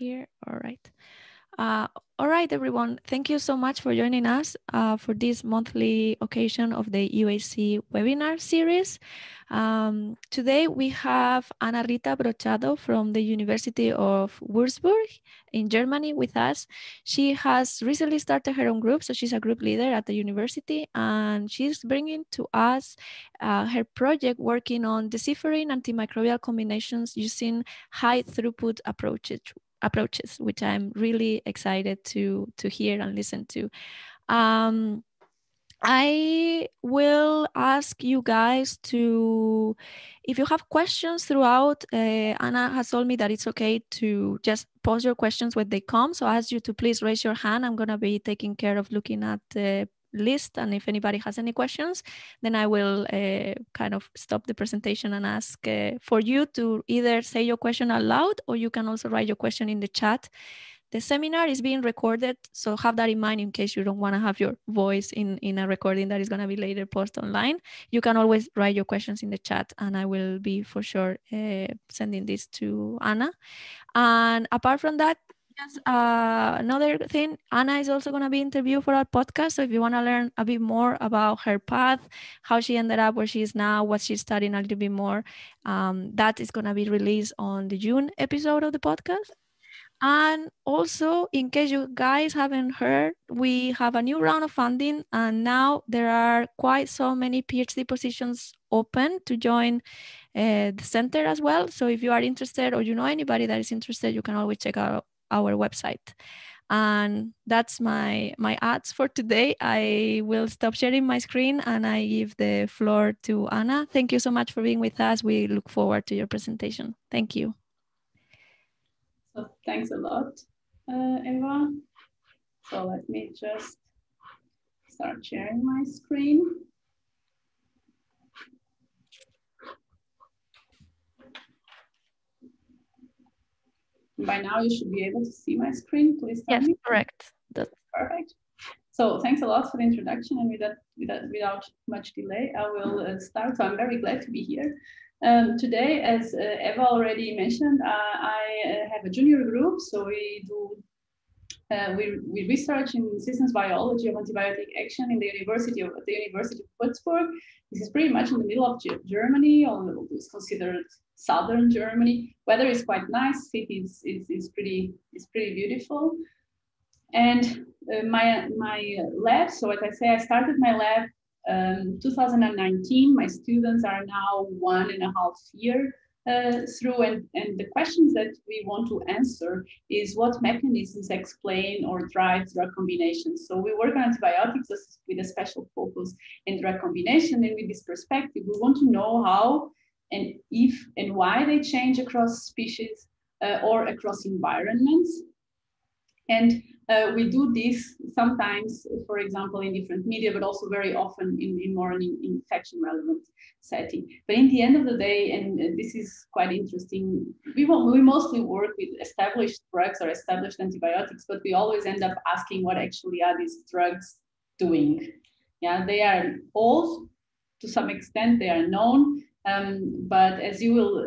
here. All right. All right, everyone. Thank you so much for joining us for this monthly occasion of the UAC webinar series. Today, we have Anna Rita Brochado from the University of Würzburg in Germany with us. She has recently started her own group, so she's a group leader at the university, and she's bringing to us her project working on deciphering antimicrobial combinations using high throughput approaches, which I'm really excited to hear and listen to. I will ask you guys to, if you have questions throughout, Anna has told me that it's okay to just pose your questions when they come. So I ask you to please raise your hand. I'm gonna be taking care of looking at the list, and if anybody has any questions, then I will kind of stop the presentation and ask for you to either say your question out loud, or you can also write your question in the chat. The seminar is being recorded, so have that in mind in case you don't want to have your voice in a recording that is going to be later posted online. You can always write your questions in the chat, and I will be for sure sending this to Anna. And apart from that, another thing, Anna is also going to be interviewed for our podcast. So if you want to learn a bit more about her path, how she ended up where she is now, what she's studying a little bit more, that is going to be released on the June episode of the podcast. And also, in case you guys haven't heard, we have a new round of funding, and now there are quite so many PhD positions open to join the center as well. So if you are interested, or you know anybody that is interested, you can always check out our website. And that's my ads for today. I will stop sharing my screen, and I give the floor to Anna. Thank you so much for being with us. We look forward to your presentation. Thank you. So thanks a lot, Eva. So let me just start sharing my screen. By now, you should be able to see my screen. Please tell me. Yes, correct. That's perfect. So thanks a lot for the introduction. And without much delay, I will start. So I'm very glad to be here. Today, as Eva already mentioned, I have a junior group. So we research in systems biology of antibiotic action in the University of Würzburg. This is pretty much in the middle of Germany, or it's considered southern Germany. Weather is quite nice. City is pretty beautiful. And my lab. So as I say, I started my lab 2019. My students are now 1.5 years. Through, and the questions that we want to answer is what mechanisms explain or drive drug combinations. So we work on antibiotics with a special focus in drug combination, and with this perspective, we want to know how and if and why they change across species or across environments. And we do this sometimes, for example, in different media, but also very often in more infection-relevant setting. But in the end of the day, and this is quite interesting, we mostly work with established drugs or established antibiotics, but we always end up asking what actually are these drugs doing. Yeah, they are old to some extent, they are known, but as you will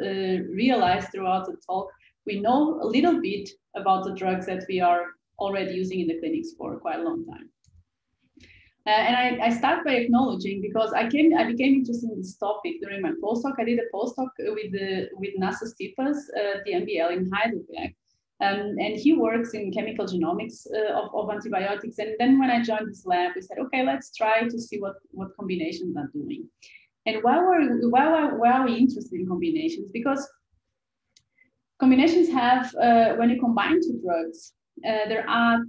realize throughout the talk, we know a little bit about the drugs that we are already using in the clinics for quite a long time. And I start by acknowledging, because I became interested in this topic during my postdoc. I did a postdoc with Nassos Typas, the MBL in Heidelberg. And he works in chemical genomics of antibiotics. And then when I joined this lab, we said, okay, let's try to see what combinations are doing. And why are we interested in combinations? Because combinations have, when you combine two drugs, there are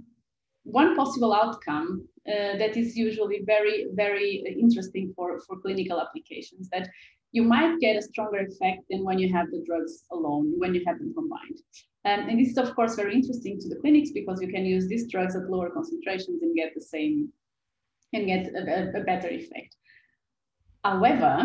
one possible outcome that is usually very, very interesting for clinical applications, that you might get a stronger effect than when you have the drugs alone, when you have them combined. And this is, of course, very interesting to the clinics, because you can use these drugs at lower concentrations and get the same, and get a better effect. However,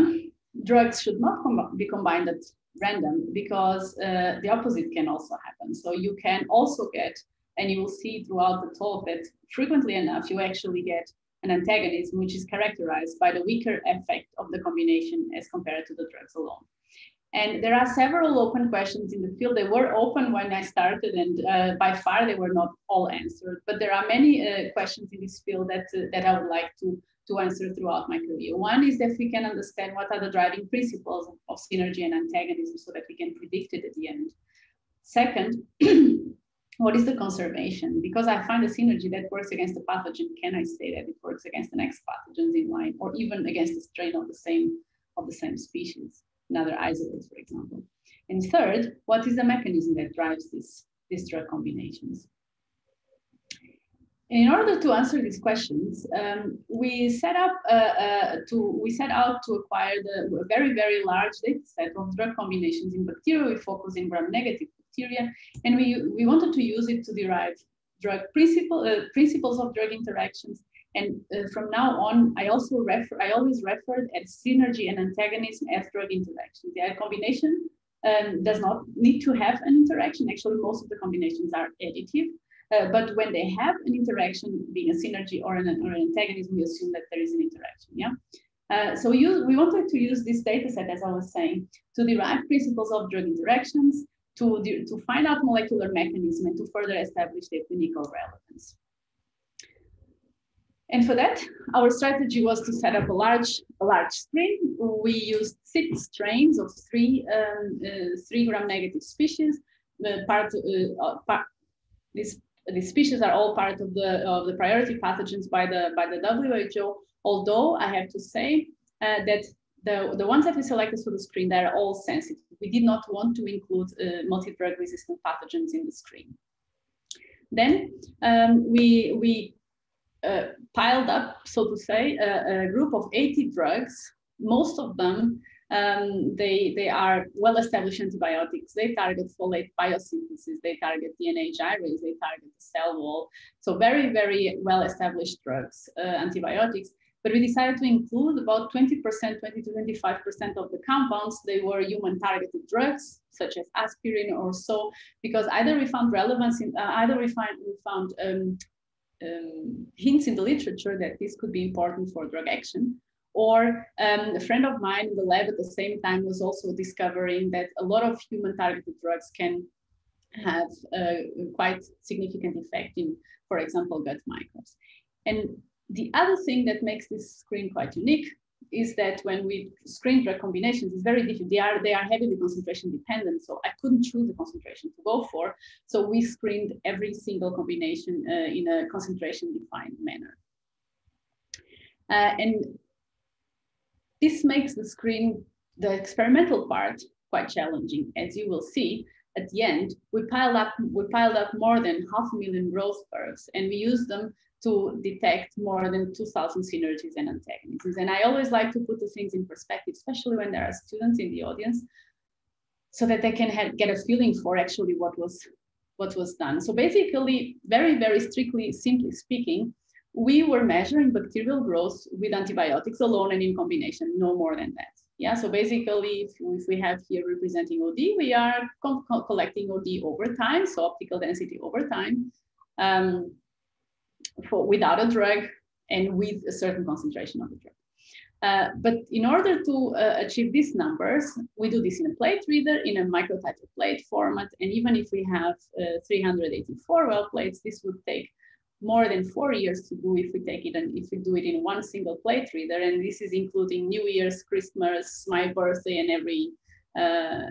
drugs should not be combined at random, because the opposite can also happen. So you can also get, and you will see throughout the talk, that frequently enough, you actually get an antagonism, which is characterized by the weaker effect of the combination as compared to the drugs alone. And there are several open questions in the field. They were open when I started, and by far they were not all answered. But there are many questions in this field that, that I would like to answer throughout my career. One is that we can understand what are the driving principles of synergy and antagonism so that we can predict it at the end. Second, what is the conservation? Because I find a synergy that works against a pathogen, can I say that it works against the next pathogens in line, or even against a strain of the same species, another isolate, for example? And third, what is the mechanism that drives these drug combinations? In order to answer these questions, we set out to acquire a very, very large data set of drug combinations in bacteria. We focus in gram-negative bacteria, and we wanted to use it to derive drug principles of drug interactions. And from now on, I always referred at synergy and antagonism as drug interactions. The combination does not need to have an interaction. Actually, most of the combinations are additive. But when they have an interaction, being a synergy or an antagonism, we assume that there is an interaction. Yeah. So we wanted to use this data set, as I was saying, to derive principles of drug interactions, to find out molecular mechanism, and to further establish their clinical relevance. And for that, our strategy was to set up a large strain. We used 6 strains of 3 gram-negative species. These species are all part of the priority pathogens by the WHO. Although I have to say that the ones that we selected for the screen, they are all sensitive. We did not want to include multi-drug resistant pathogens in the screen. Then we piled up, so to say, a group of 80 drugs. Most of them, they are well-established antibiotics. They target folate biosynthesis, they target DNA gyrase, they target the cell wall. So very, very well-established drugs, antibiotics. But we decided to include about 20%, 20 to 25% of the compounds. They were human-targeted drugs, such as aspirin or so, because either we found relevance, either we found hints in the literature that this could be important for drug action. Or a friend of mine in the lab at the same time was also discovering that a lot of human-targeted drugs can have quite significant effect in, for example, gut microbes. And the other thing that makes this screen quite unique is that when we screen drug combinations, it's very different. They are heavily concentration dependent, so I couldn't choose the concentration to go for. So we screened every single combination in a concentration-defined manner. And this makes the screen, the experimental part, quite challenging. As you will see, at the end, we piled up more than 500,000 growth curves, and we used them to detect more than 2,000 synergies and antagonisms. And I always like to put the things in perspective, especially when there are students in the audience, so that they can get a feeling for actually what was done. So basically, very, very strictly, simply speaking, we were measuring bacterial growth with antibiotics alone and in combination, no more than that. Yeah, so basically, if we have here representing OD, we are collecting OD over time, so optical density over time, without a drug and with a certain concentration of the drug. But in order to achieve these numbers, we do this in a plate reader, in a microtitle plate format, and even if we have 384 well plates, this would take more than 4 years to do if we take it and if we do it in one single plate reader. And this is including New Year's, Christmas, my birthday, and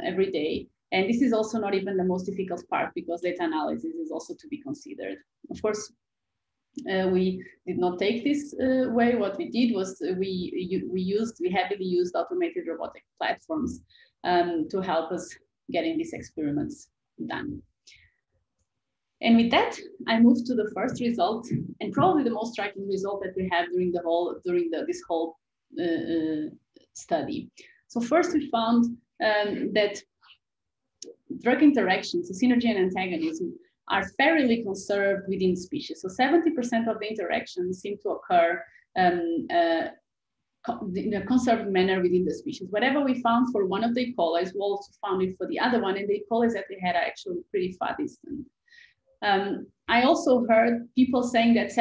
every day. And this is also not even the most difficult part, because data analysis is also to be considered. Of course, we did not take this way. What we did was we heavily used automated robotic platforms to help us getting these experiments done. And with that, I moved to the first result, and probably the most striking result that we have during this whole study. So first, we found that drug interactions, so synergy and antagonism, are fairly conserved within species. So 70% of the interactions seem to occur in a conserved manner within the species. Whatever we found for one of the E. colis, we also found it for the other one, and the E. colis that we had are actually pretty far distant. I also heard people saying that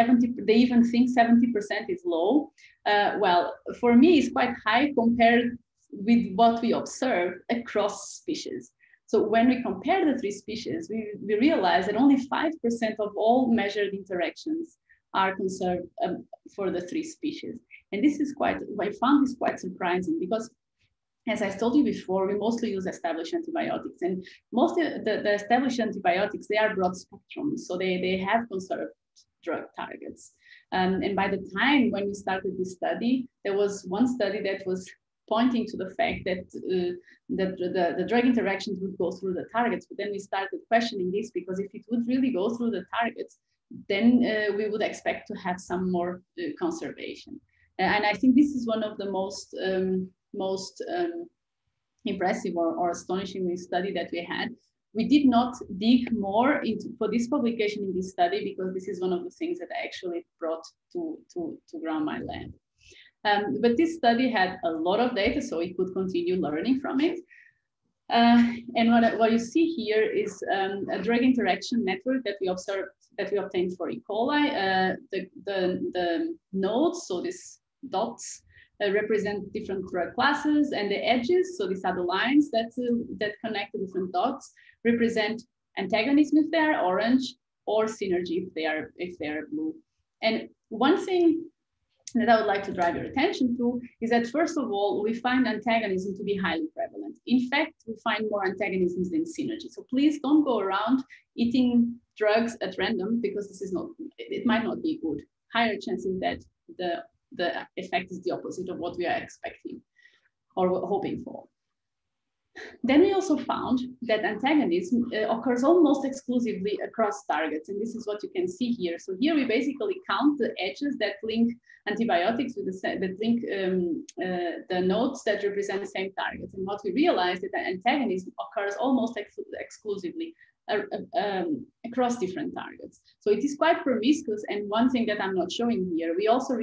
they even think 70% is low. Well, for me, it's quite high compared with what we observed across species. So when we compare the three species, we realize that only 5% of all measured interactions are conserved for the three species. And this is quite, I found this quite surprising because, as I told you before, we mostly use established antibiotics, and most of the established antibiotics, they are broad spectrum. So they have conserved drug targets. And by the time when we started this study, there was one study that was pointing to the fact that the drug interactions would go through the targets. But then we started questioning this, because if it would really go through the targets, then we would expect to have some more conservation. And I think this is one of the most impressive or astonishing study that we had. We did not dig more into for this publication in this study, because this is one of the things that I actually brought to ground my lab. But this study had a lot of data, so we could continue learning from it. And what you see here is a drug interaction network that we observed, that we obtained for E. coli. The nodes, so these dots, represent different drug classes, and the edges, so these are the lines that connect the different dots, represent antagonism if they are orange, or synergy if they are blue. And one thing that I would like to drive your attention to is that, first of all, we find antagonism to be highly prevalent. In fact, we find more antagonisms than synergy. So please don't go around eating drugs at random, because this is not, it might not be good. Higher chances that the effect is the opposite of what we are expecting or hoping for. Then we also found that antagonism occurs almost exclusively across targets, and this is what you can see here. So here we basically count the edges that link antibiotics with the nodes that represent the same targets, and what we realized is that antagonism occurs almost exclusively across different targets. So it is quite promiscuous. And one thing that I'm not showing here, we also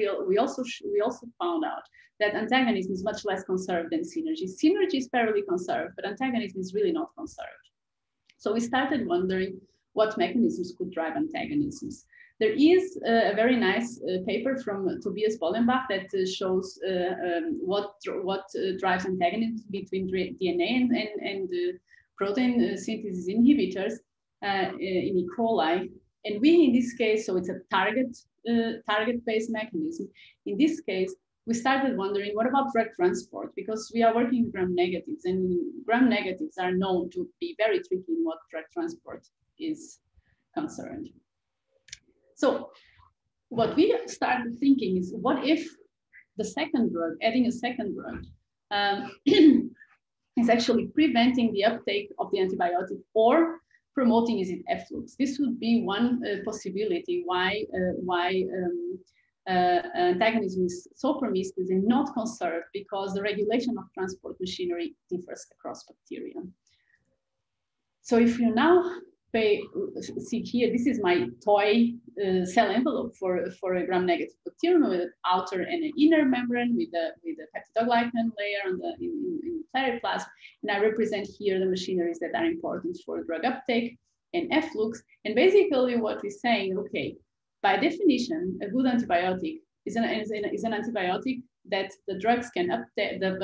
found out that antagonism is much less conserved than synergy. Synergy is fairly conserved, but antagonism is really not conserved. So we started wondering what mechanisms could drive antagonisms. There is a very nice paper from Tobias Bollenbach that shows what drives antagonism between DNA and protein synthesis inhibitors in E. coli. And we, in this case, so it's a target-based mechanism. In this case, we started wondering, what about drug transport? Because we are working in gram-negatives, and gram-negatives are known to be very tricky in what drug transport is concerned. So what we started thinking is, what if the second drug, adding a second drug, is actually preventing the uptake of the antibiotic or promoting acid efflux? This would be one possibility why antagonism is so promiscuous and not conserved, because the regulation of transport machinery differs across bacteria. So if you now see here, this is my toy cell envelope for a gram-negative bacterium with an outer and an inner membrane with a peptidoglycan layer on the, in periplasm, and I represent here the machineries that are important for drug uptake and efflux. And basically what we're saying, okay, by definition, a good antibiotic is an antibiotic that the drugs can uptake, the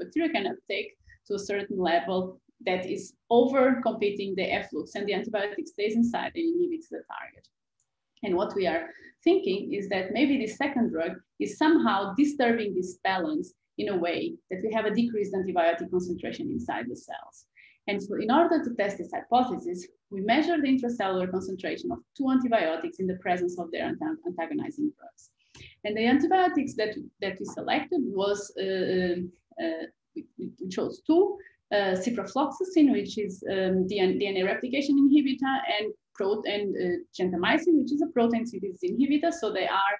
bacteria can uptake to a certain level that is over competing the efflux, and the antibiotic stays inside and inhibits the target. And what we are thinking is that maybe this second drug is somehow disturbing this balance in a way that we have a decreased antibiotic concentration inside the cells. And so in order to test this hypothesis, we measured the intracellular concentration of two antibiotics in the presence of their antagonizing drugs. And the antibiotics that we selected was, we chose two, ciprofloxacin, which is DNA replication inhibitor, and gentamicin, which is a protein synthesis inhibitor. So they are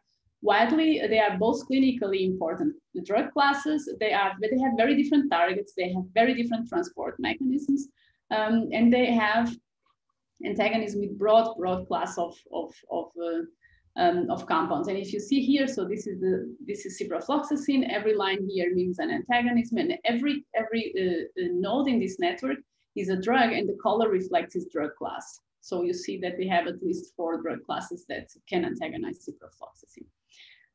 both clinically important drug classes. They have very different targets. They have very different transport mechanisms, and they have antagonism with broad class of compounds. And if you see here, so this is ciprofloxacin. Every line here means an antagonism, and every node in this network is a drug, and the color reflects its drug class. So you see that we have at least four drug classes that can antagonize ciprofloxacin.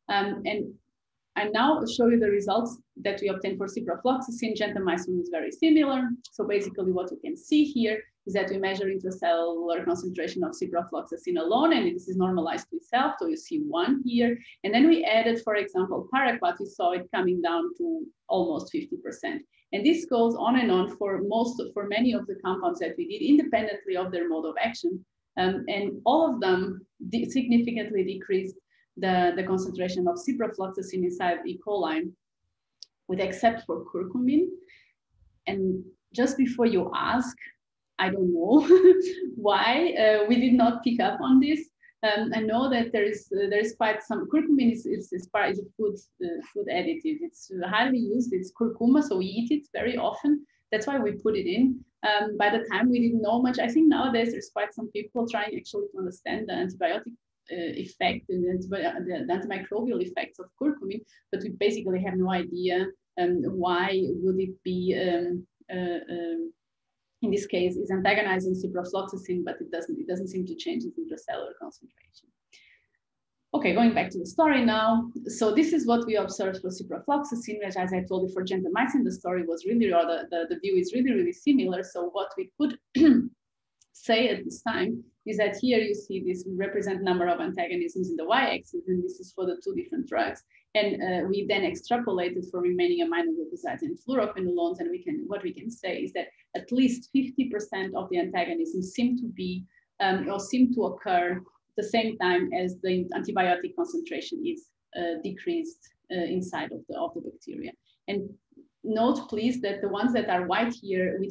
And And now I'll show you the results that we obtained for ciprofloxacin. Gentamicin is very similar. So basically what you can see here is that we measure intracellular concentration of ciprofloxacin alone, and this is normalized to itself. So you see 1 here. And then we added, for example, paraquat. We saw it coming down to almost 50%. And this goes on and on for many of the compounds that we did independently of their mode of action. And all of them significantly decreased the concentration of ciprofloxacin inside E. coli, with except for curcumin. And just before you ask, I don't know why we did not pick up on this. I know that there is quite some curcumin is a food additive. It's highly used. It's curcuma, so we eat it very often. That's why we put it in. By the time we didn't know much. I think nowadays there's quite some people trying actually to understand the antibiotic effect and the antimicrobial effects of curcumin, but we basically have no idea why would it be in this case is antagonizing ciprofloxacin, but it doesn't seem to change its intracellular concentration. Okay, going back to the story now. So this is what we observed for ciprofloxacin, which, as I told you, for gentamicin, the story was really, or the view is really, really similar. So what we could say at this time is that here you see this represent number of antagonisms in the y-axis, and this is for the 2 different drugs. And we then extrapolated for remaining amino glucosides and fluoroquinolones, and what we can say is that at least 50% of the antagonisms seem to be or seem to occur the same time as the antibiotic concentration is decreased inside of the bacteria. And note, please, that the ones that are white here, we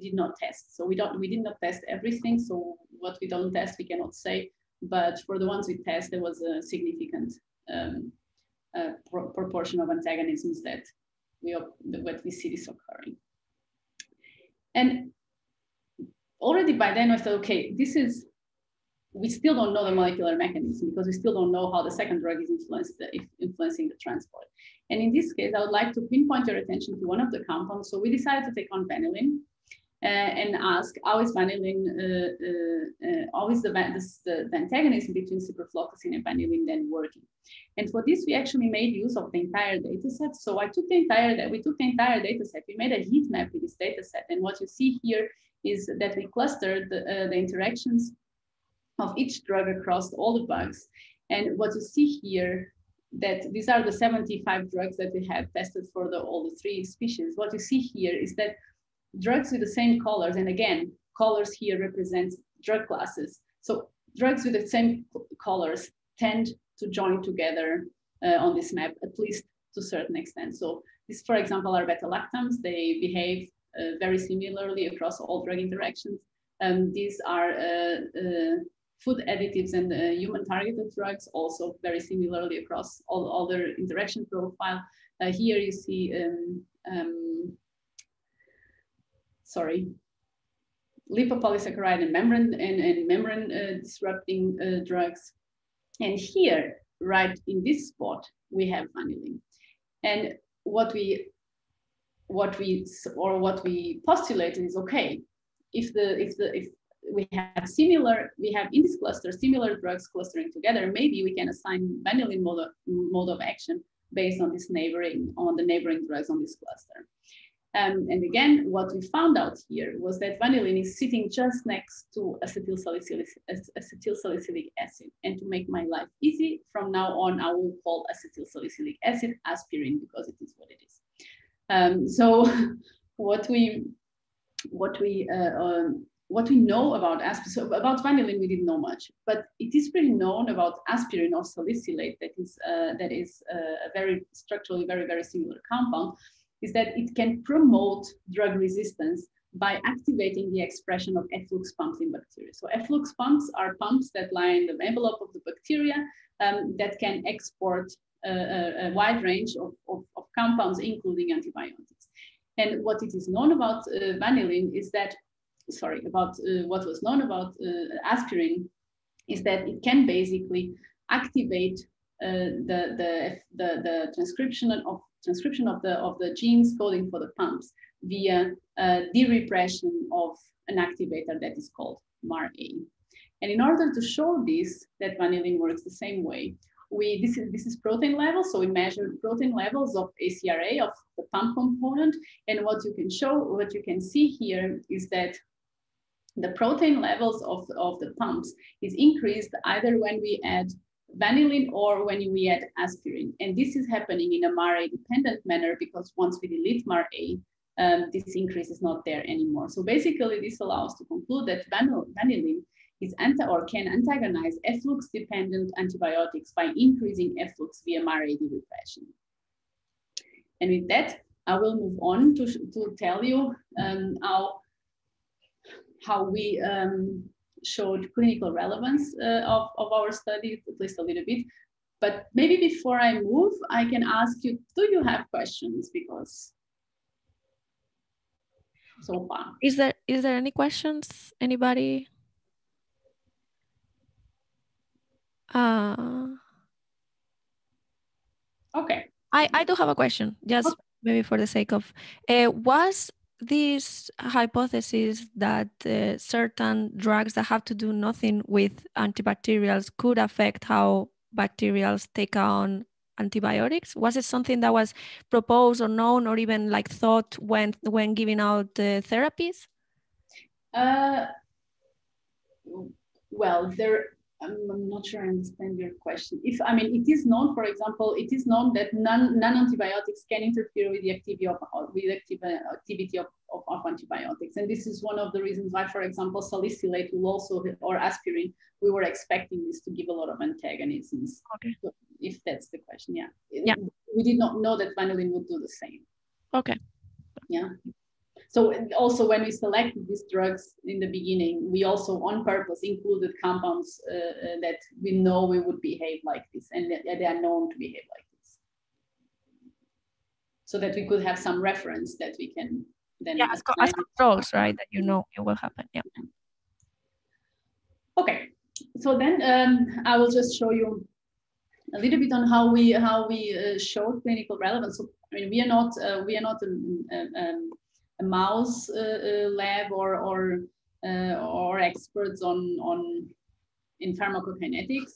did not test. So we did not test everything. So what we don't test, we cannot say. But for the ones we test, there was a significant proportion of antagonisms that we see this occurring. And already by then I thought, okay, we still don't know the molecular mechanism because we still don't know how the second drug is influencing the transport. And in this case, I would like to pinpoint your attention to one of the compounds. So we decided to take on vanillin and ask, how is vanillin, the antagonism between ciprofloxacin and vanillin then working? And for this, we actually made use of the entire data set. So we took the entire data set, we made a heat map with this data set. And what you see here is that we clustered the interactions of each drug across all the bugs. And what you see here, that these are the 75 drugs that we had tested for all the 3 species. What you see here is that drugs with the same colors, and again, colors here represents drug classes. So drugs with the same colors tend to join together on this map, at least to a certain extent. So this, for example, are beta-lactams. They behave very similarly across all drug interactions. These are food additives and human-targeted drugs, also very similarly across all their interaction profile. Here you see, lipopolysaccharide and membrane-disrupting drugs. And here, right in this spot, we have vanillin. And what we postulated is, okay, if we have in this cluster similar drugs clustering together, maybe we can assign vanillin mode of action based on the neighboring drugs on this cluster. And again, what we found out here was that vanillin is sitting just next to acetylsalicylic acid. And to make my life easy, from now on, I will call acetylsalicylic acid aspirin because it is what it is. So what we know about aspirin, so about vanillin, we didn't know much, but it is pretty known about aspirin or salicylate, that is a very structurally very, very similar compound, is that it can promote drug resistance by activating the expression of efflux pumps in bacteria. So efflux pumps are pumps that lie in the envelope of the bacteria that can export a wide range of compounds, including antibiotics. And what it is known about vanillin is that, what was known about aspirin is that it can basically activate the transcription of the genes coding for the pumps via derepression of an activator that is called MarA. And in order to show this, that vanillin works the same way, This is protein levels, so we measured protein levels of ACRA, of the pump component, and what you can see here is that the protein levels of the pumps is increased either when we add vanillin or when we add aspirin. And this is happening in a MarA-dependent manner because once we delete MarA, this increase is not there anymore. So basically, this allows to conclude that vanillin is can antagonize efflux-dependent antibiotics by increasing efflux via MarAD repression. And with that, I will move on to tell you how we showed clinical relevance of our study, at least a little bit. But maybe before I move, I can ask you, do you have questions? Because so far. Is there any questions, anybody? Okay. I do have a question, just okay. Maybe for the sake of, was this hypothesis that certain drugs that have to do nothing with antibacterials could affect how bacterials take on antibiotics? Was it something that was proposed or known or even like thought when giving out therapies? Well, I'm not sure I understand your question. It is known, for example, it is known that non-antibiotics can interfere with the activity of antibiotics. And this is one of the reasons why, for example, salicylate will also, or aspirin, we were expecting this to give a lot of antagonisms. Okay. So if that's the question, yeah. Yeah. We did not know that vanillin would do the same. Okay. Yeah. So also when we selected these drugs in the beginning, we also on purpose included compounds that we know we would behave like this and that they are known to behave like this. So that we could have some reference that we can then- Yeah, as controls, right? That you know it will happen, yeah. Okay, so then I will just show you a little bit on how we showed clinical relevance. So, we are not a mouse lab or experts in pharmacokinetics,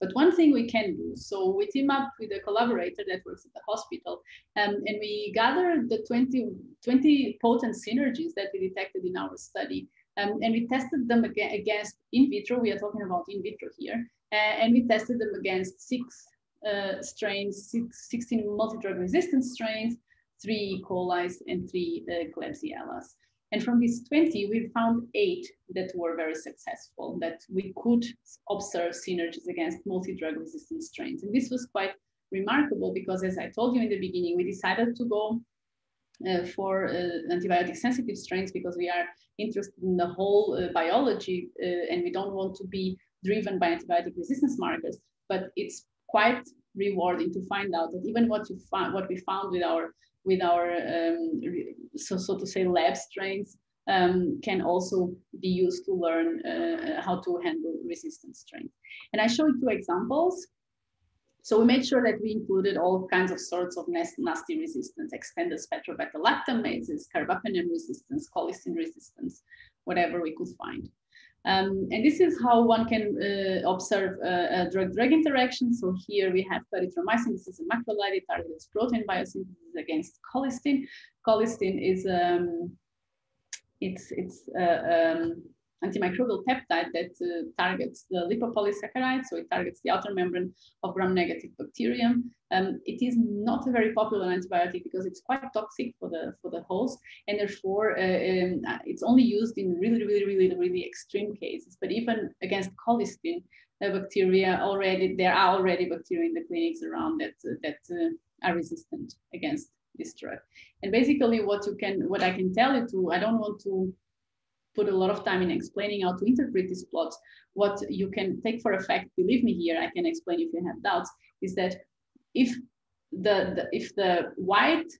but one thing we can do. So we team up with a collaborator that works at the hospital, and we gather the 20 potent synergies that we detected in our study, and we tested them against in vitro. We are talking about in vitro here, and we tested them against 16 multi-drug resistant strains, 3 E. coli and 3 Klebsiellas. And from these 20, we found 8 that were very successful, that we could observe synergies against multi-drug resistant strains. And this was quite remarkable because, as I told you in the beginning, we decided to go for antibiotic sensitive strains because we are interested in the whole biology and we don't want to be driven by antibiotic resistance markers, but it's quite rewarding to find out that even what we found with our lab strains can also be used to learn how to handle resistant strains. And I showed 2 examples. So we made sure that we included all kinds of sorts of nasty resistance, extended spectrobeta-lactamases, carbapenem resistance, colistin resistance, whatever we could find. And this is how one can observe drug-drug interaction. So here we have clarithromycin. This is a macrolide. It targets protein biosynthesis against colistin. Colistin is it's antimicrobial peptide that targets the lipopolysaccharide. So it targets the outer membrane of gram-negative bacterium. It is not a very popular antibiotic because it's quite toxic for the host, and therefore it's only used in really extreme cases. But even against colistin, there are already bacteria in the clinics around that are resistant against this drug. And basically, what I can tell you to, I don't want to put a lot of time in explaining how to interpret these plots. What you can take for a fact, believe me here, I can explain if you have doubts, is that if the white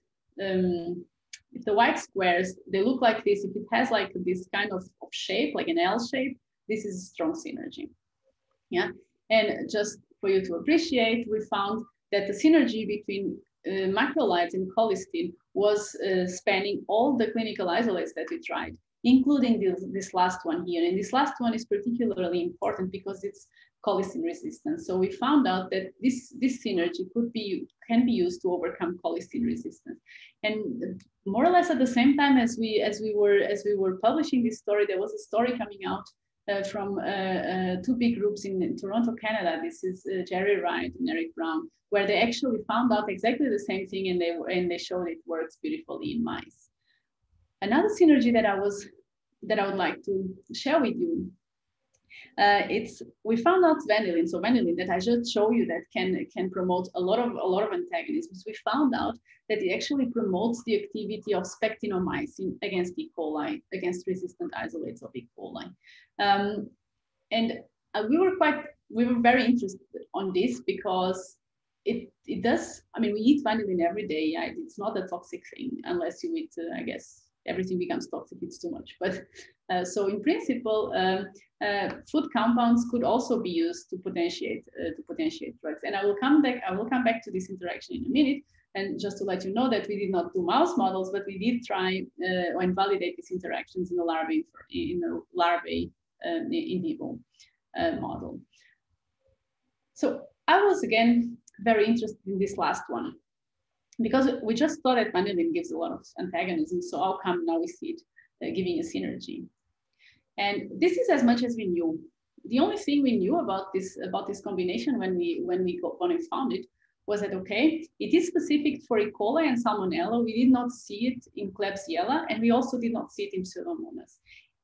squares, they look like this, if it has like this kind of shape, like an L shape, this is a strong synergy. Yeah, and just for you to appreciate, we found that the synergy between macrolides and colistin was spanning all the clinical isolates that we tried, including this last one here. And this last one is particularly important because it's colistin resistance. So we found out that this synergy can be used to overcome colistin resistance. And more or less at the same time as we were publishing this story, there was a story coming out from two big groups in Toronto, Canada. This is Jerry Wright and Eric Brown, where they actually found out exactly the same thing, and they showed it works beautifully in mice. Another synergy that I would like to share with you, we found out vanillin. So vanillin that I just showed you that can promote a lot of antagonisms. We found out that it actually promotes the activity of spectinomycin against E. coli, against resistant isolates of E. coli. We were very interested on this because it does, I mean, we eat vanillin every day. It's not a toxic thing unless you eat, I guess, everything becomes toxic, it's too much. But so in principle, food compounds could also be used to potentiate drugs. And I will come back to this interaction in a minute. And just to let you know that we did not do mouse models, but we did try and validate these interactions in the larvae in vivo model. So I was again very interested in this last one, because we just thought that vanillin gives a lot of antagonism, so how come now we see it giving a synergy? And this is as much as we knew. The only thing we knew about this combination when we found it was that, okay, it is specific for E. coli and Salmonella. We did not see it in Klebsiella, and we also did not see it in Pseudomonas.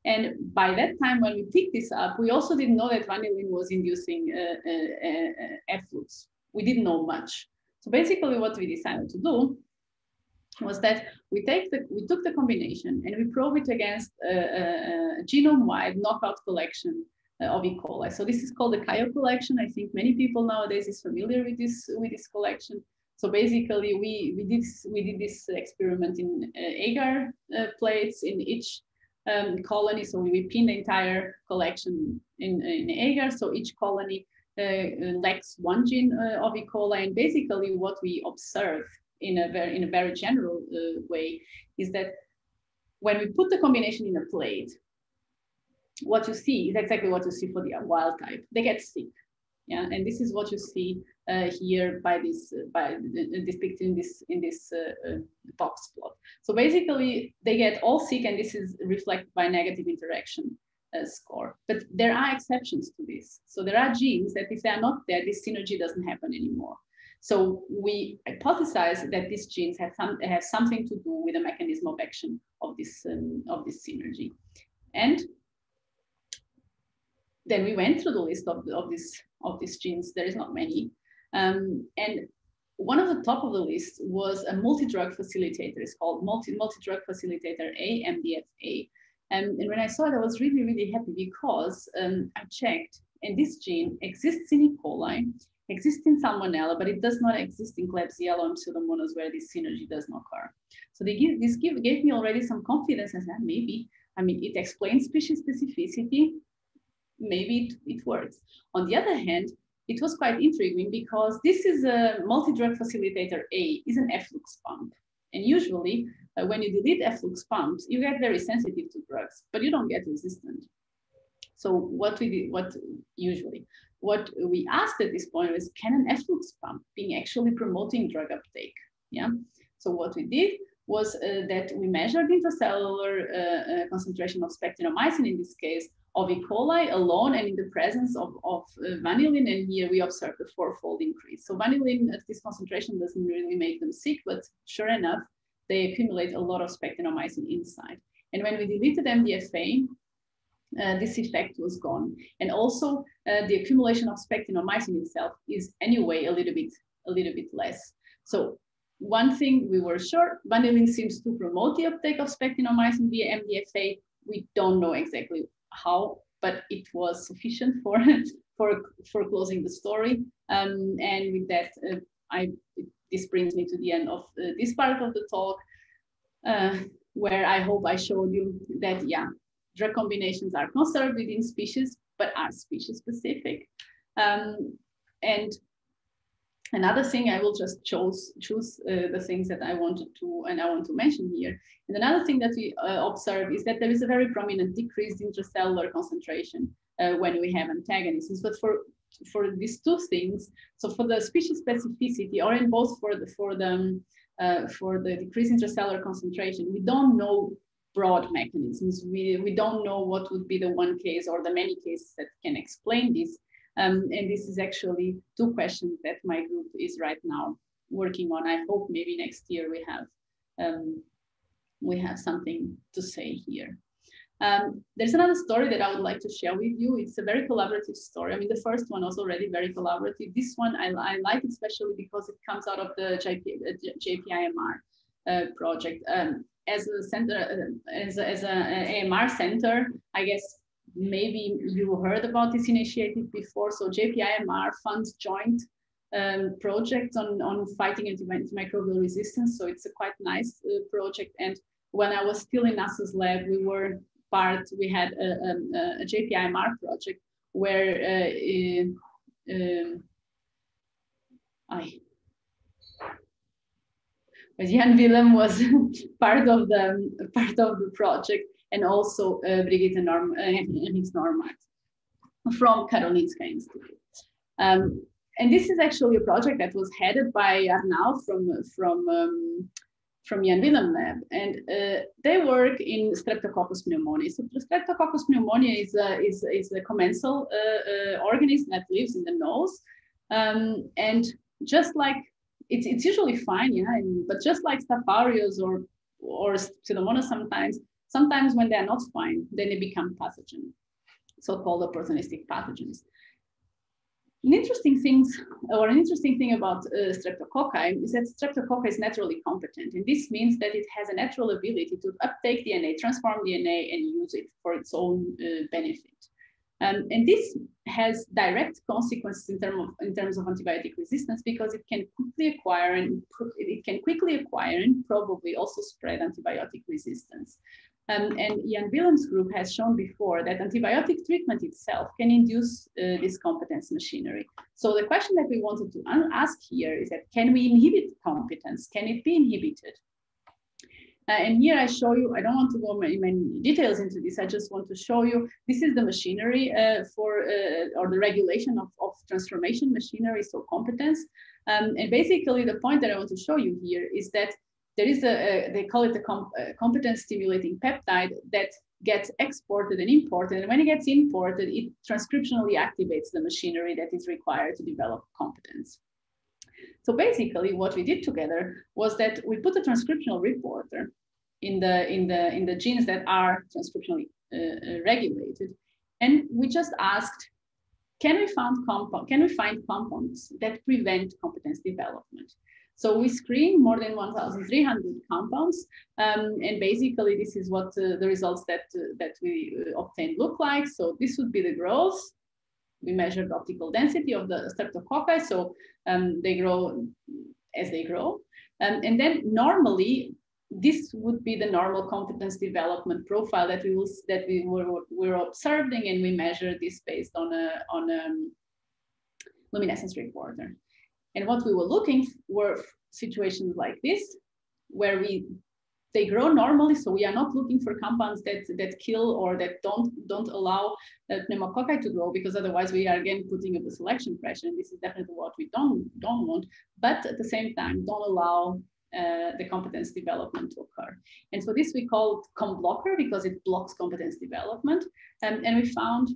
And by that time, when we picked this up, we also didn't know that vanillin was inducing efflux. We didn't know much. So basically what we decided to do was that we took the combination and we probe it against a genome-wide knockout collection of E. coli. So this is called the CAIO collection. I think many people nowadays is familiar with this collection. So basically we did this experiment in agar plates in each colony. So we pinned the entire collection in agar. So each colony lacks one gene of E. coli, and basically what we observe in a very general way is that when we put the combination in a plate, what you see is exactly what you see for the wild type. They get sick, yeah, and this is what you see here depicted in this box plot. So basically, they get all sick, and this is reflected by negative interaction score. But there are exceptions to this. So there are genes that if they are not there, this synergy doesn't happen anymore. So we hypothesize that these genes have something to do with the mechanism of action of this synergy. And then we went through the list of these genes. There is not many. And one of the top of the list was a multi-drug facilitator. It's called multi-drug facilitator A, MdfA. And when I saw it, I was really, really happy because I checked, and this gene exists in E. coli, exists in Salmonella, but it does not exist in Klebsiella and Pseudomonas, where this synergy doesn't occur. So this gave me already some confidence, and maybe, I mean, it explains species specificity, maybe it works. On the other hand, it was quite intriguing because this is a multi-drug facilitator A, is an efflux pump. And usually, when you delete efflux pumps, you get very sensitive to drugs, but you don't get resistant. So what we asked at this point was, can an efflux pump be actually promoting drug uptake? Yeah. So what we did was that we measured intracellular concentration of spectinomycin, in this case, of E. coli alone and in the presence of vanillin, and here we observed a fourfold increase. So vanillin at this concentration doesn't really make them sick, but sure enough, they accumulate a lot of spectinomycin inside. And when we deleted MdfA, this effect was gone. And also the accumulation of spectinomycin itself is anyway a little bit less. So one thing we were sure, vanillin seems to promote the uptake of spectinomycin via MdfA. We don't know exactly how, but it was sufficient for closing the story. And with that, this brings me to the end of this part of the talk, where I hope I showed you that, yeah, drug combinations are conserved within species, but are species specific. And Another thing, I will just choose the things that I wanted to, and I want to mention here. And another thing that we observe is that there is a very prominent decreased intracellular concentration when we have antagonists. But for these two things, so for the species specificity, or in both for the decreased intracellular concentration, we don't know broad mechanisms. We don't know what would be the one case or the many cases that can explain this. And this is actually two questions that my group is right now working on. I hope maybe next year we have something to say here. There's another story that I would like to share with you. It's a very collaborative story. I mean, the first one was already very collaborative. This one I like especially because it comes out of the JPI-AMR project. As a center, as a AMR center, I guess, maybe you heard about this initiative before. So JPI-AMR funds joint projects on fighting antimicrobial resistance. So it's a quite nice project. And when I was still in Nassos lab, we had a JPI-AMR project where Jan Willem was part of the project, and also Brigitte Normat from Karolinska Institute. And this is actually a project that was headed by Arnau from Jan Willem lab. And they work in Streptococcus pneumoniae. So Streptococcus pneumoniae is a commensal organism that lives in the nose. And just like, it's usually fine, yeah, but just like Staph aureus or Pseudomonas sometimes when they're not fine, then they become pathogen, so-called opportunistic pathogens. An interesting thing about streptococci is that streptococci is naturally competent. And this means that it has a natural ability to uptake DNA, transform DNA, and use it for its own benefit. And this has direct consequences in terms of antibiotic resistance, because it can quickly acquire and probably also spread antibiotic resistance. And Jan Willem's group has shown before that antibiotic treatment itself can induce this competence machinery. So the question that we wanted to ask here is that, can we inhibit competence? Can it be inhibited? And here I show you, I don't want to go many details into this, I just want to show you, this is the machinery or the regulation of transformation machinery, so competence. And basically the point that I want to show you here is that there is they call it the competence stimulating peptide that gets exported and imported. And when it gets imported, it transcriptionally activates the machinery that is required to develop competence. So basically what we did together was that we put a transcriptional reporter in the genes that are transcriptionally regulated. And we just asked, can we find compounds that prevent competence development? So we screened more than 1,300 compounds, and basically this is what the results that we obtained look like. So this would be the growth. We measured optical density of the streptococci, so they grow as they grow. And then normally, this would be the normal competence development profile that we were observing, and we measured this based on a luminescence reporter. And what we were looking were situations like this, where they grow normally. So we are not looking for compounds that kill or that don't allow pneumococci to grow, because otherwise we are again putting up the selection pressure. And this is definitely what we don't want, but at the same time, don't allow the competence development to occur. And so this we call COM blocker, because it blocks competence development. And we found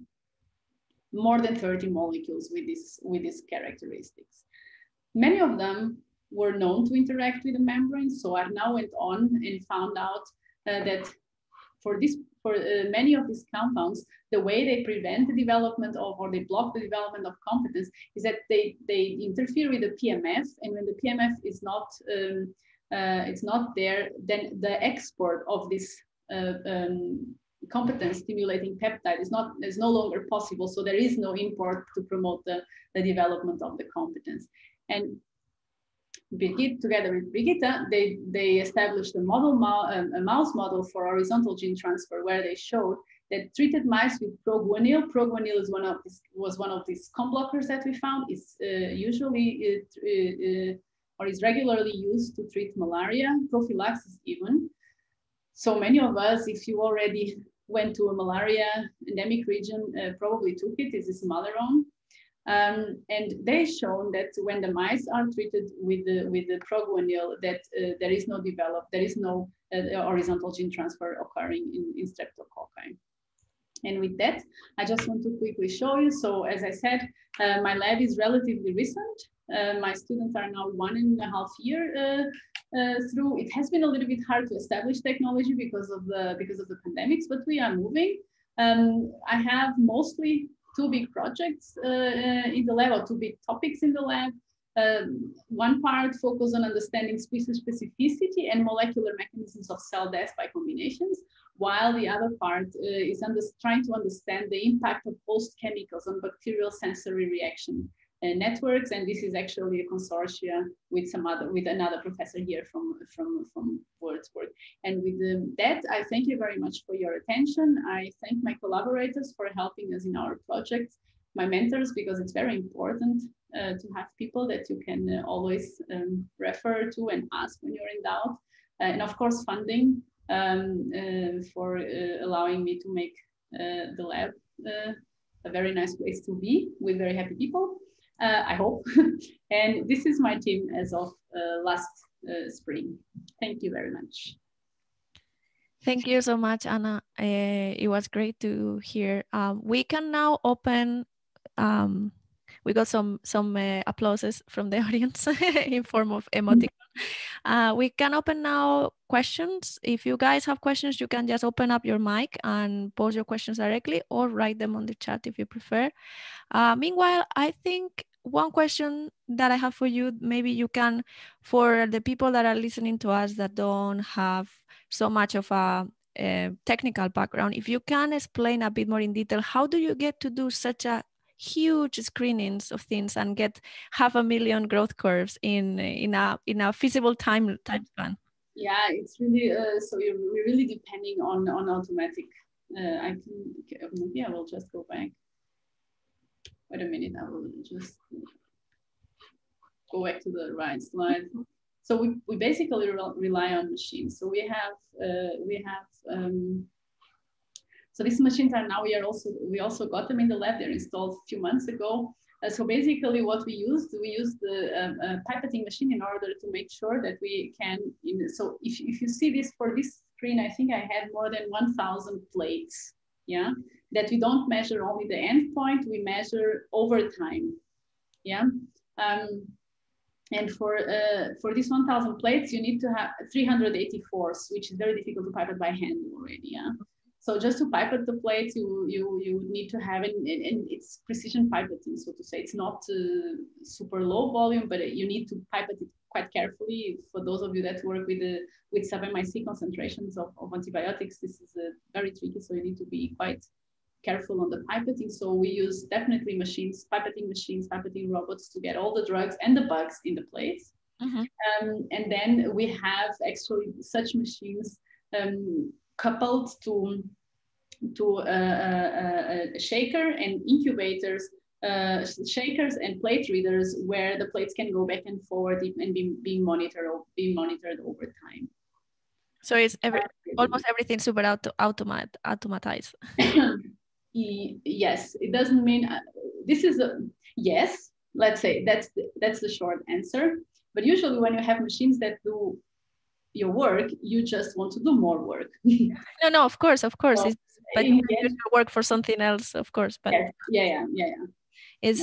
more than 30 molecules with these characteristics. Many of them were known to interact with the membrane. So Arnau went on and found out that for many of these compounds, the way they prevent the development of, or they block the development of competence, is that they interfere with the PMF. And when the PMF is not it's not there, then the export of this competence stimulating peptide is no longer possible. So there is no import to promote the development of the competence. And together with Brigitte, they established a mouse model for horizontal gene transfer, where they showed that treated mice with proguanil. Proguanil is one of these COM blockers that we found. It's is regularly used to treat malaria, prophylaxis even. So many of us, if you already went to a malaria endemic region, probably took it. This is Malarone. And they've shown that when the mice are treated with the proguanil, that there is no horizontal gene transfer occurring in streptococci. And with that, I just want to quickly show you. So as I said, my lab is relatively recent. My students are now 1.5 years through. It has been a little bit hard to establish technology because of the pandemics, but we are moving. I have mostly 2 big projects in the lab, or 2 big topics in the lab. One part focuses on understanding species specificity and molecular mechanisms of cell death by combinations, while the other part is trying to understand the impact of host chemicals on bacterial sensory reaction networks. And this is actually a consortia with another professor here from Würzburg. And with that, I thank you very much for your attention. I thank my collaborators for helping us in our projects, my mentors, because it's very important to have people that you can always refer to and ask when you're in doubt. And of course, funding for allowing me to make the lab a very nice place to be with very happy people, I hope. And this is my team as of last spring. Thank you very much. Thank you so much, Anna. It was great to hear. We can now open, we got some applauses from the audience in form of emoticon. We can open now questions. If you guys have questions, you can just open up your mic and pose your questions directly, or write them on the chat if you prefer. Meanwhile, I think one question that I have for you, maybe you can, for the people that are listening to us that don't have so much of a technical background, if you can explain a bit more in detail, how do you get to do such a huge screenings of things and get 500,000 growth curves in a feasible time span? Yeah, it's really so we're really depending on automatic. I think maybe I will just go back. Wait a minute, I will just go back to the right slide. So we basically rely on machines. So so these machines are now, we also got them in the lab. They're installed a few months ago. So basically what we used the pipetting machine in order to make sure that we can, so if you see this, for this screen, I think I had more than 1,000 plates, yeah? That we don't measure only the end point, we measure over time, yeah? And for these 1,000 plates, you need to have 384, which is very difficult to pipet by hand already, yeah? So just to pipet the plates, you need to have, and it's precision pipetting, so to say. It's not super low volume, but you need to pipet it quite carefully. For those of you that work with sub-MIC concentrations of antibiotics, this is very tricky, so you need to be quite careful on the pipetting. So we use definitely machines, pipetting robots to get all the drugs and the bugs in the plates. Mm-hmm. And then we have actually such machines coupled to shaker and incubators, shakers and plate readers, where the plates can go back and forward and be monitored over time. So it's almost everything super automatized. Yes, it doesn't mean this is a yes. Let's say that's the short answer. But usually, when you have machines that do your work, you just want to do more work. no, of course. So, but you work for something else, of course. But yeah. It's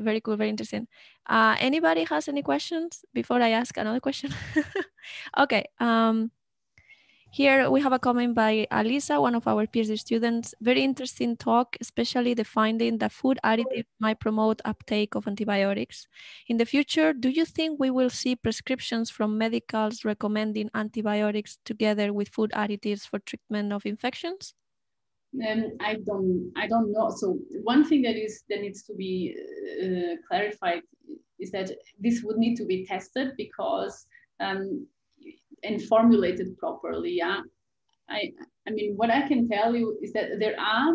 very cool, very interesting. Anybody has any questions before I ask another question? Okay. Here we have a comment by Alisa, one of our PhD students. Very interesting talk, especially the finding that food additives might promote uptake of antibiotics. In the future, do you think we will see prescriptions from medicals recommending antibiotics together with food additives for treatment of infections? I don't know. So one thing that needs to be clarified is that this would need to be tested because and formulated properly. Yeah, I I mean, what I can tell you is that there are,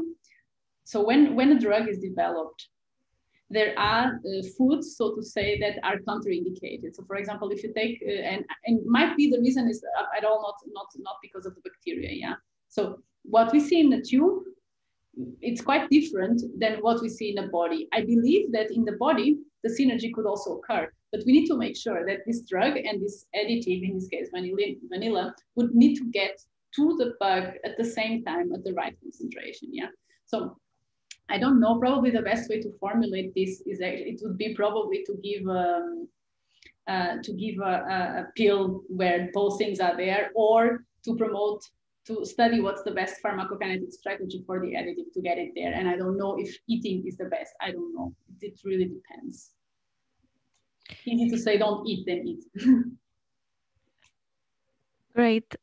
so when a drug is developed, there are foods, so to say, that are contraindicated. So for example, if you take, and might be the reason is at all not because of the bacteria, yeah? So what we see in the tube, it's quite different than what we see in the body. I believe that in the body, the synergy could also occur, but we need to make sure that this drug and this additive, in this case, vanilla, would need to get to the bug at the same time at the right concentration, yeah? So I don't know, probably the best way to formulate this is actually, it would be probably to give a pill where both things are there, or to promote, to study what's the best pharmacokinetic strategy for the additive to get it there. And I don't know if eating is the best, I don't know. It really depends. Easy to say, don't eat, then eat. Great,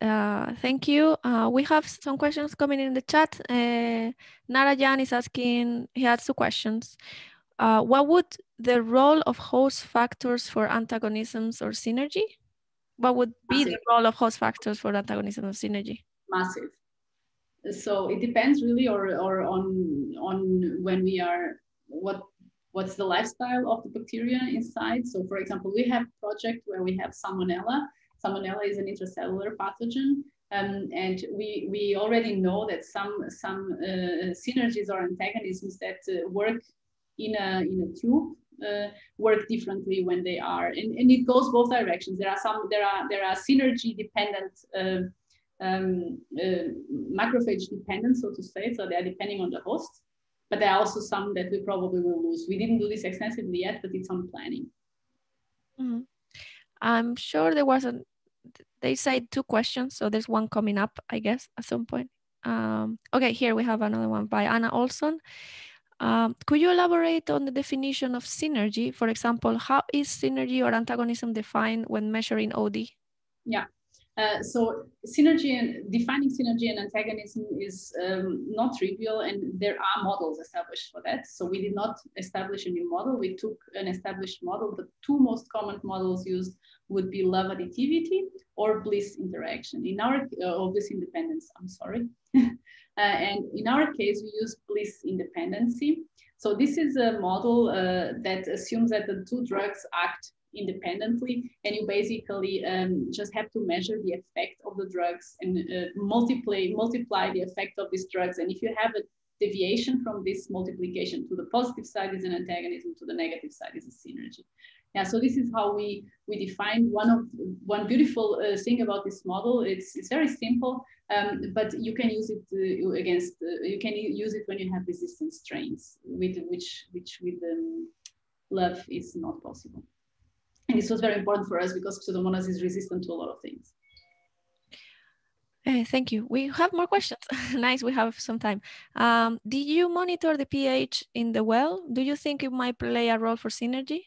thank you. We have some questions coming in the chat. Narayan is asking, he has two questions. What would the role of host factors for antagonisms or synergy? What would be the role of host factors for antagonism or synergy? Massive. So it depends really, or on when we are, what's the lifestyle of the bacteria inside. So for example, we have a project where we have Salmonella. Salmonella is an intracellular pathogen, and we already know that some synergies or antagonisms that work in a tube work differently when they are, and it goes both directions. There are synergy dependent macrophage dependent, so to say, so they are depending on the host, but there are also some that we probably will lose. We didn't do this extensively yet, but it's on planning. Mm-hmm. I'm sure there was a, they said two questions, so there's one coming up, I guess, at some point. Okay, here we have another one by Anna Olson. Could you elaborate on the definition of synergy? For example, how is synergy or antagonism defined when measuring OD? Yeah, so synergy and defining synergy and antagonism is not trivial, and there are models established for that. So we did not establish a new model. We took an established model. The two most common models used would be love additivity or bliss interaction. In our bliss independence, I'm sorry. And in our case, we use bliss independency. So this is a model that assumes that the two drugs act independently, and you basically just have to measure the effect of the drugs and multiply the effect of these drugs. And if you have a deviation from this multiplication to the positive side is an antagonism, to the negative side is a synergy. Yeah, so this is how we define one beautiful thing about this model. It's very simple, but you can use it you can use it when you have resistance strains, with which with love is not possible. And this was very important for us because Pseudomonas is resistant to a lot of things. Thank you. We have more questions. Nice, we have some time. Did you monitor the pH in the well? Do you think it might play a role for synergy?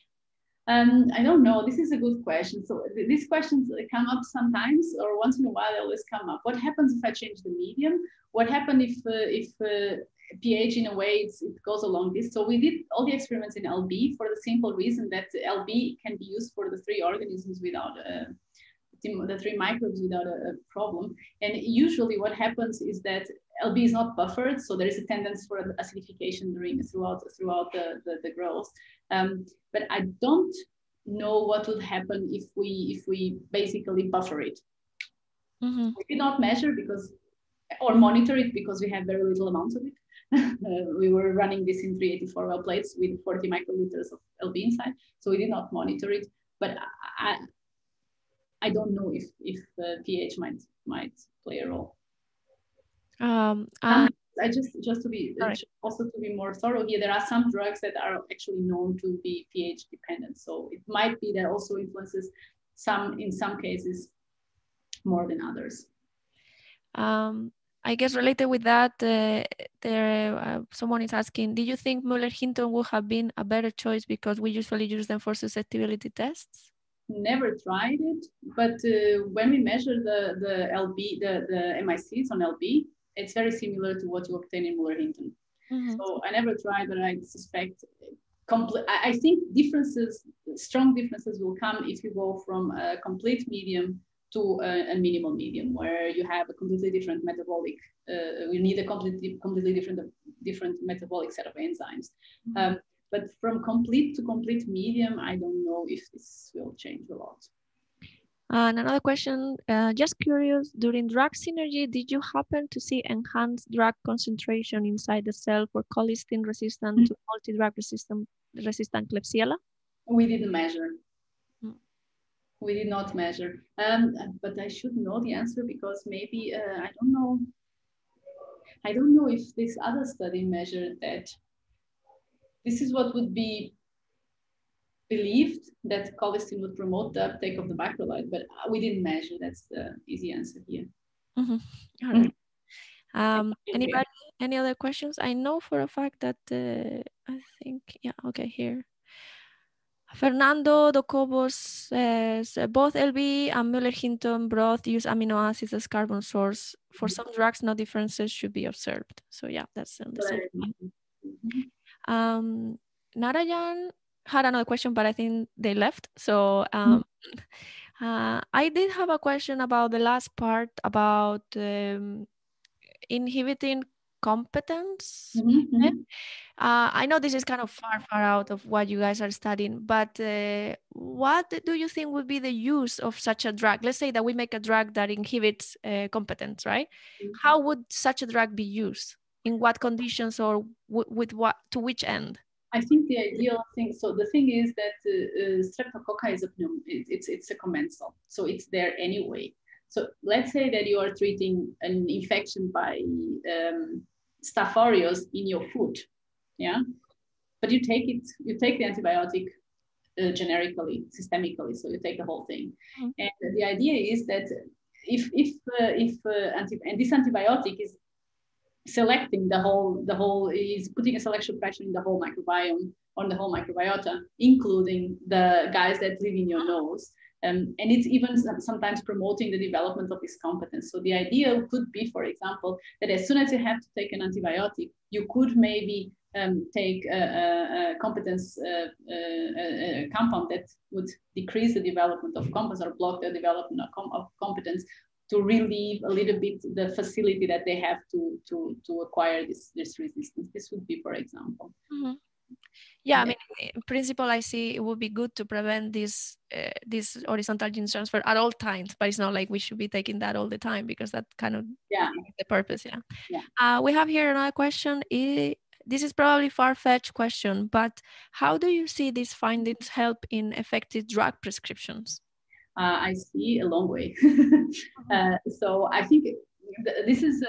I don't know. This is a good question. So these questions come up sometimes, or once in a while, they always come up. What happens if I change the medium? What happens if pH in a way it goes along this? So we did all the experiments in LB for the simple reason that LB can be used for the three organisms without the three microbes without a problem. And usually what happens is that LB is not buffered, so there is a tendency for acidification throughout the growth. But I don't know what would happen if we basically buffer it. Mm-hmm. We did not measure or monitor it because we have very little amounts of it. We were running this in 384 well plates with 40 microliters of LB inside, so we did not monitor it. But I don't know if pH might play a role. I just to be also to be more thorough here, there are some drugs that are actually known to be pH dependent, so it might be that also influences some in some cases more than others. I guess related with that, someone is asking, do you think Mueller-Hinton would have been a better choice because we usually use them for susceptibility tests? Never tried it, but when we measure the MICs on LB, it's very similar to what you obtain in Mueller-Hinton. Mm-hmm. So I never tried, but I suspect, I think strong differences will come if you go from a complete medium to a minimal medium, where you have a completely different metabolic, you need a completely different metabolic set of enzymes. Mm-hmm. But from complete to complete medium, I don't know if this will change a lot. And another question, just curious, during drug synergy, did you happen to see enhanced drug concentration inside the cell for colistin resistant mm-hmm. to multi-drug resistant Klebsiella? We didn't measure. We did not measure, but I should know the answer because maybe, I don't know. I don't know if this other study measured that. This is what would be believed, that colistin would promote the uptake of the macrolide, but we didn't measure. That's the easy answer here. Mm-hmm. All right. Anybody, any other questions? I know for a fact that, I think, yeah, okay, here. Fernando Docobos says, both LB and Mueller-Hinton broth use amino acids as carbon source. For some drugs, no differences should be observed. So yeah, that's the same one. Mm-hmm. Narayan had another question, but I think they left. So I did have a question about the last part about inhibiting competence. Mm-hmm, mm-hmm. I know this is kind of far out of what you guys are studying, but what do you think would be the use of such a drug? Let's say that we make a drug that inhibits competence, right? Mm-hmm. How would such a drug be used? In what conditions or with what, to which end? I think the ideal thing, so the thing is that Streptococci is a it's a commensal, so it's there anyway. So let's say that you are treating an infection by Staph aureus in your food, yeah? But you take it, you take the antibiotic generically, systemically, so you take the whole thing. Mm-hmm. And the idea is that if this antibiotic is selecting is putting a selection pressure in the whole microbiome, on the whole microbiota, including the guys that live in your nose. And it's even sometimes promoting the development of this competence. So the idea could be, for example, that as soon as you have to take an antibiotic, you could maybe take a competence a compound that would decrease the development of competence or block the development of competence to relieve a little bit the facility that they have to acquire this resistance. This would be, for example. Mm-hmm. Yeah, I mean, in principle, I see it would be good to prevent this horizontal gene transfer at all times, but it's not like we should be taking that all the time because that kind of the purpose. Yeah. We have here another question. This is probably far-fetched question, but how do you see these findings help in effective drug prescriptions? I see a long way. So I think this is.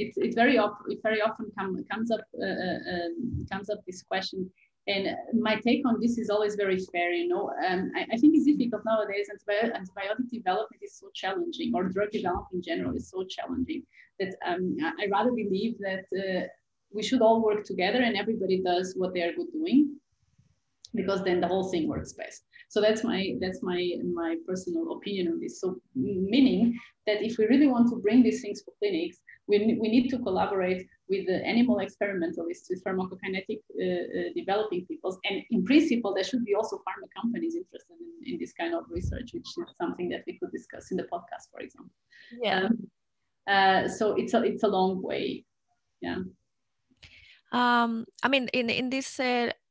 It's very often comes up this question, and my take on this is always very fair, you know. I think it's difficult nowadays. Antibiotic development is so challenging, or drug development in general is so challenging, that I rather believe that we should all work together and everybody does what they are good doing, because then the whole thing works best. So that's my personal opinion on this. So meaning that if we really want to bring these things for clinics, we need to collaborate with the animal experimentalists, with pharmacokinetic developing peoples, and in principle, there should be also pharma companies interested in this kind of research, which is something that we could discuss in the podcast, for example. Yeah. So it's a long way. Yeah. I mean, in this.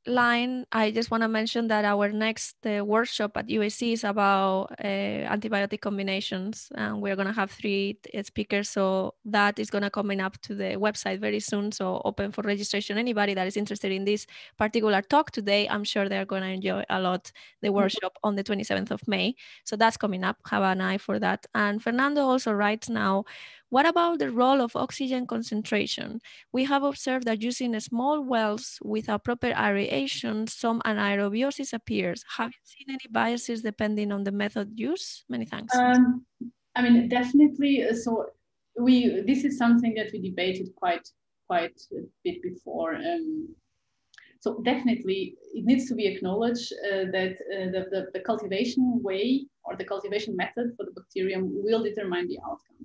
Line, I just want to mention that our next workshop at UAC is about antibiotic combinations, and we're going to have 3 speakers, so that is going to come up to the website very soon, so open for registration. Anybody that is interested in this particular talk today, I'm sure they're going to enjoy a lot the workshop on the 27th of May, so that's coming up. Have an eye for that. And Fernando also writes now, what about the role of oxygen concentration? We have observed that using small wells without proper aeration, some anaerobiosis appears. Have you seen any biases depending on the method used? Many thanks. I mean, definitely. So this is something that we debated quite a bit before. So definitely, it needs to be acknowledged that the cultivation way or the cultivation method for the bacterium will determine the outcome.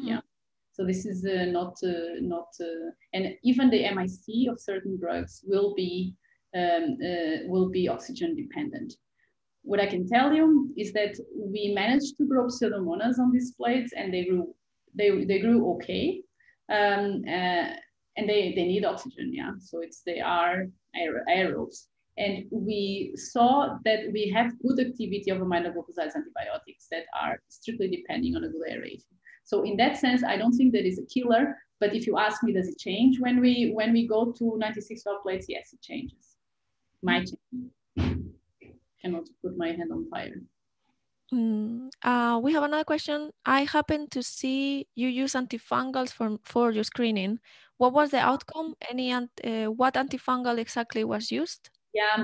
Yeah, so this is not and even the MIC of certain drugs will be oxygen dependent. What I can tell you is that we managed to grow Pseudomonas on these plates, and they grew okay. And they need oxygen, yeah. So they are aerobes. And we saw that we have good activity of aminoglycosides antibiotics that are strictly depending on a good aeration. So in that sense, I don't think that is a killer, but if you ask me, does it change? When we go to 96-well plates, yes, it changes. Might change. Cannot put my hand on fire. We have another question. I happen to see you use antifungals for your screening. What was the outcome? What antifungal exactly was used? Yeah,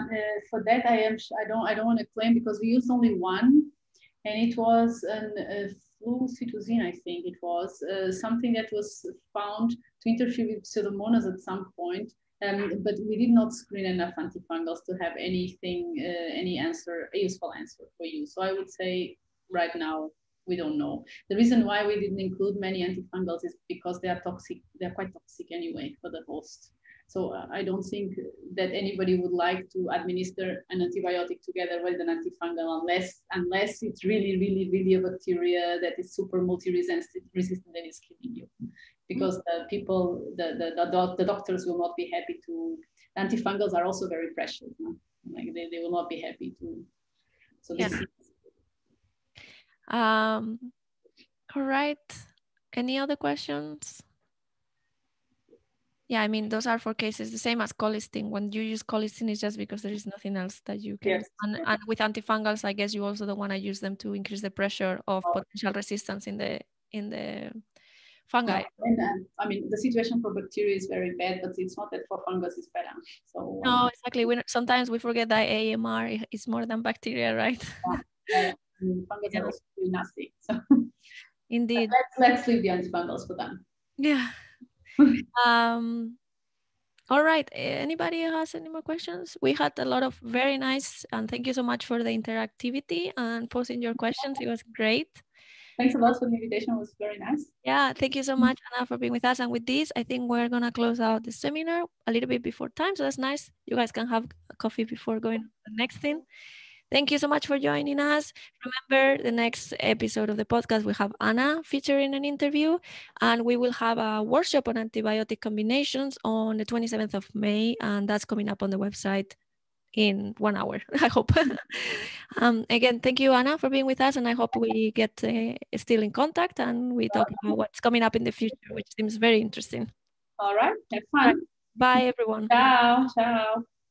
for that I don't want to claim, because we used only one, and it was a flucytosine, I think it was something that was found to interfere with Pseudomonas at some point, but we did not screen enough antifungals to have anything, a useful answer for you. So I would say right now we don't know. The reason why we didn't include many antifungals is because they are toxic. They're quite toxic anyway for the host. So I don't think that anybody would like to administer an antibiotic together with an antifungal unless it's really, really, really a bacteria that is super multi-resistant and is killing you. Because the doctors will not be happy to, antifungals are also very precious. No? Like they will not be happy to. So this is... all right. Any other questions? Yeah, I mean, those are for cases the same as colistin. When you use colistin, it's just because there is nothing else that you can. Yes. And with antifungals, I guess you also don't want to use them to increase the pressure of potential resistance in the fungi. Yeah. And I mean, the situation for bacteria is very bad, but it's not that for fungus is better. So no, exactly. Sometimes we forget that AMR is more than bacteria, right? Yeah. Fungus are also really nasty. So indeed, let's leave the antifungals for them. Yeah. All right, anybody has any more questions? We had a lot of very nice, and thank you so much for the interactivity and posting your questions. It was great. Thanks a lot for the invitation. It was very nice. Yeah, thank you so much, Anna, for being with us. And with this, I think we're going to close out the seminar a little bit before time. So that's nice. You guys can have a coffee before going to the next thing. Thank you so much for joining us. Remember, the next episode of the podcast, we have Anna featuring an interview, and we will have a workshop on antibiotic combinations on the 27th of May, and that's coming up on the website in 1 hour, I hope. Again, thank you, Anna, for being with us, and I hope we get still in contact and we talk about what's coming up in the future, which seems very interesting. All right, have fun. Bye, everyone. Ciao, ciao.